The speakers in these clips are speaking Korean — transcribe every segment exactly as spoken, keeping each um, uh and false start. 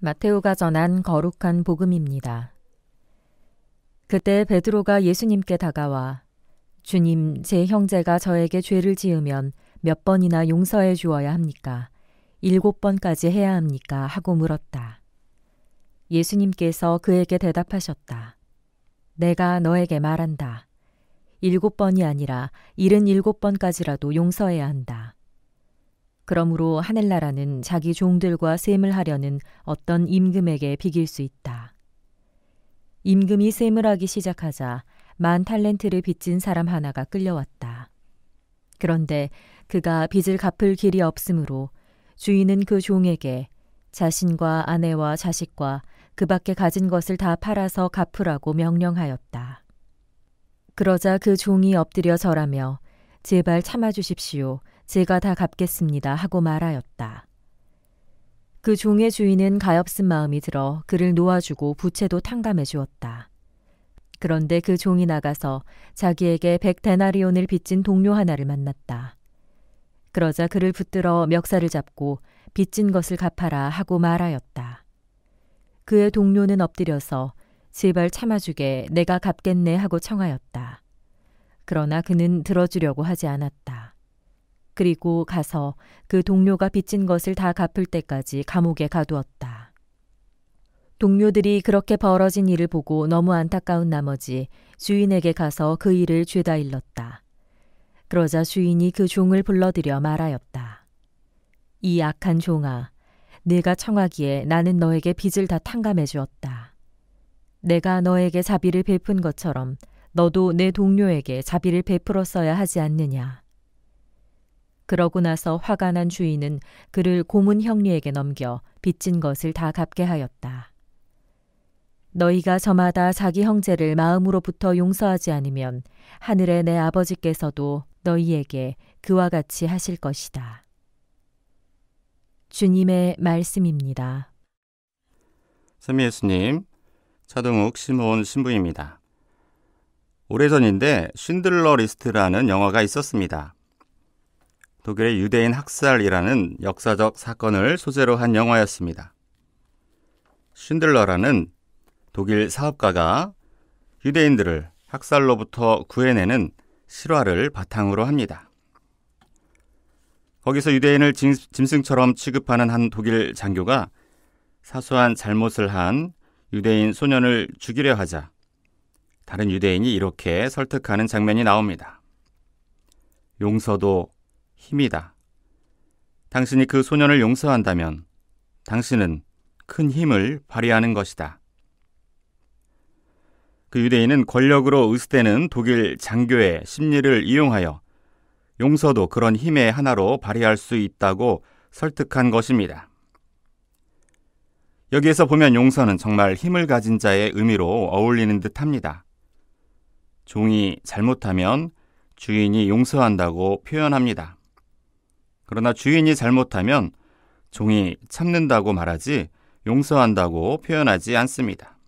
마테오가 전한 거룩한 복음입니다. 그때 베드로가 예수님께 다가와 주님, 제 형제가 저에게 죄를 지으면 몇 번이나 용서해 주어야 합니까? 일곱 번까지 해야 합니까? 하고 물었다. 예수님께서 그에게 대답하셨다. 내가 너에게 말한다. 일곱 번이 아니라 일흔일곱 번까지라도 용서해야 한다. 그러므로 하늘나라는 자기 종들과 셈을 하려는 어떤 임금에게 비길 수 있다. 임금이 셈을 하기 시작하자 만 탈렌트를 빚진 사람 하나가 끌려왔다. 그런데 그가 빚을 갚을 길이 없으므로 주인은 그 종에게 자신과 아내와 자식과 그 밖에 가진 것을 다 팔아서 갚으라고 명령하였다. 그러자 그 종이 엎드려 절하며 제발 참아주십시오. 제가 다 갚겠습니다. 하고 말하였다. 그 종의 주인은 가엾은 마음이 들어 그를 놓아주고 부채도 탕감해 주었다. 그런데 그 종이 나가서 자기에게 백 데나리온을 빚진 동료 하나를 만났다. 그러자 그를 붙들어 멱살을 잡고 빚진 것을 갚아라 하고 말하였다. 그의 동료는 엎드려서 제발 참아주게 내가 갚겠네 하고 청하였다. 그러나 그는 들어주려고 하지 않았다. 그리고 가서 그 동료가 빚진 것을 다 갚을 때까지 감옥에 가두었다. 동료들이 그렇게 벌어진 일을 보고 너무 안타까운 나머지 주인에게 가서 그 일을 죄다 일렀다. 그러자 주인이 그 종을 불러들여 말하였다. 이 악한 종아, 네가 청하기에 나는 너에게 빚을 다 탕감해 주었다. 내가 너에게 자비를 베푼 것처럼 너도 내 동료에게 자비를 베풀었어야 하지 않느냐. 그러고 나서 화가 난 주인은 그를 고문 형리에게 넘겨 빚진 것을 다 갚게 하였다. 너희가 저마다 자기 형제를 마음으로부터 용서하지 않으면 하늘의 내 아버지께서도 너희에게 그와 같이 하실 것이다. 주님의 말씀입니다. 선미 예수님, 차동욱 시몬 신부입니다. 오래전인데 쉰들러 리스트라는 영화가 있었습니다. 독일의 유대인 학살이라는 역사적 사건을 소재로 한 영화였습니다. 쉰들러라는 독일 사업가가 유대인들을 학살로부터 구해내는 실화를 바탕으로 합니다. 거기서 유대인을 짐승처럼 취급하는 한 독일 장교가 사소한 잘못을 한 유대인 소년을 죽이려 하자 다른 유대인이 이렇게 설득하는 장면이 나옵니다. 용서도 힘이다. 당신이 그 소년을 용서한다면 당신은 큰 힘을 발휘하는 것이다. 그 유대인은 권력으로 으스대는 독일 장교의 심리를 이용하여 용서도 그런 힘의 하나로 발휘할 수 있다고 설득한 것입니다. 여기에서 보면 용서는 정말 힘을 가진 자의 의미로 어울리는 듯합니다. 종이 잘못하면 주인이 용서한다고 표현합니다. 그러나 주인이 잘못하면 종이 참는다고 말하지 용서한다고 표현하지 않습니다.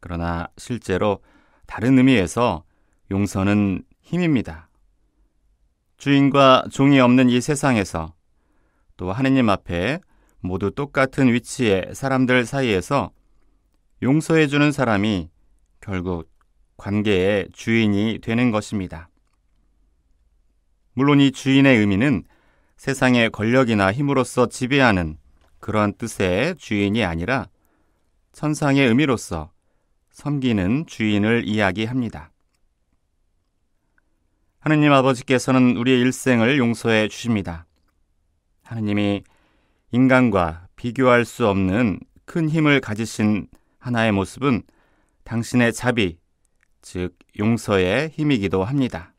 그러나 실제로 다른 의미에서 용서는 힘입니다. 주인과 종이 없는 이 세상에서 또 하느님 앞에 모두 똑같은 위치의 사람들 사이에서 용서해주는 사람이 결국 관계의 주인이 되는 것입니다. 물론 이 주인의 의미는 세상의 권력이나 힘으로써 지배하는 그러한 뜻의 주인이 아니라 천상의 의미로서 섬기는 주인을 이야기합니다. 하느님 아버지께서는 우리의 일생을 용서해 주십니다. 하느님이 인간과 비교할 수 없는 큰 힘을 가지신 하나의 모습은 당신의 자비, 즉 용서의 힘이기도 합니다.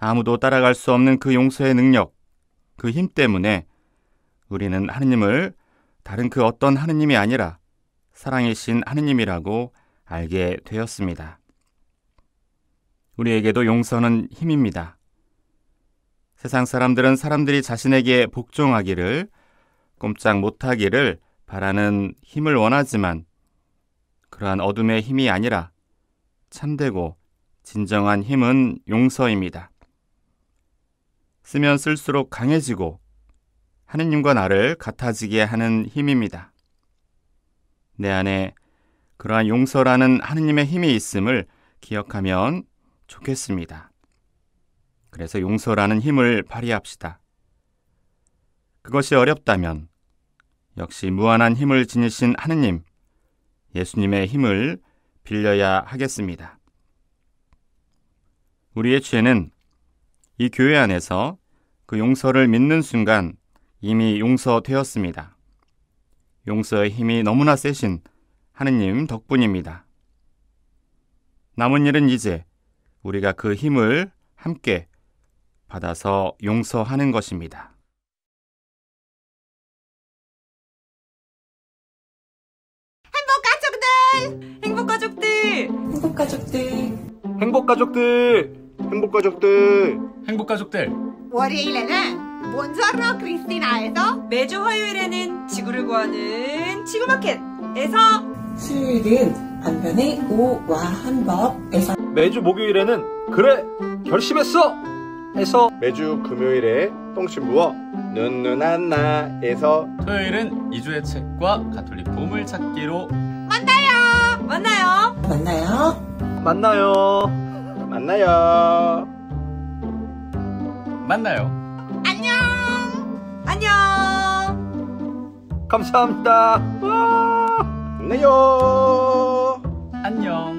아무도 따라갈 수 없는 그 용서의 능력, 그 힘 때문에 우리는 하느님을 다른 그 어떤 하느님이 아니라 사랑이신 하느님이라고 알게 되었습니다. 우리에게도 용서는 힘입니다. 세상 사람들은 사람들이 자신에게 복종하기를, 꼼짝 못하기를 바라는 힘을 원하지만 그러한 어둠의 힘이 아니라 참되고 진정한 힘은 용서입니다. 쓰면 쓸수록 강해지고 하느님과 나를 같아지게 하는 힘입니다. 내 안에 그러한 용서라는 하느님의 힘이 있음을 기억하면 좋겠습니다. 그래서 용서라는 힘을 발휘합시다. 그것이 어렵다면 역시 무한한 힘을 지니신 하느님, 예수님의 힘을 빌려야 하겠습니다. 우리의 죄는 이 교회 안에서 그 용서를 믿는 순간 이미 용서되었습니다. 용서의 힘이 너무나 세신 하느님 덕분입니다. 남은 일은 이제 우리가 그 힘을 함께 받아서 용서하는 것입니다. 행복가족들! 행복가족들! 행복가족들! 행복가족들! 행복가족들! 월요일에는 몬조르노 크리스티나에서 매주 화요일에는 지구를 구하는 지구마켓에서 수요일은 반편의 오와 한법에서 매주 목요일에는 그래! 결심했어! 에서 매주 금요일에 똥심부어 눈누나나에서 토요일은 이주의 책과 가톨릭 보물 찾기로 만나요! 만나요! 만나요! 만나요! 만나요! 만나요! 안녕! 안녕! 감사합니다! 와! 만나요! 안녕!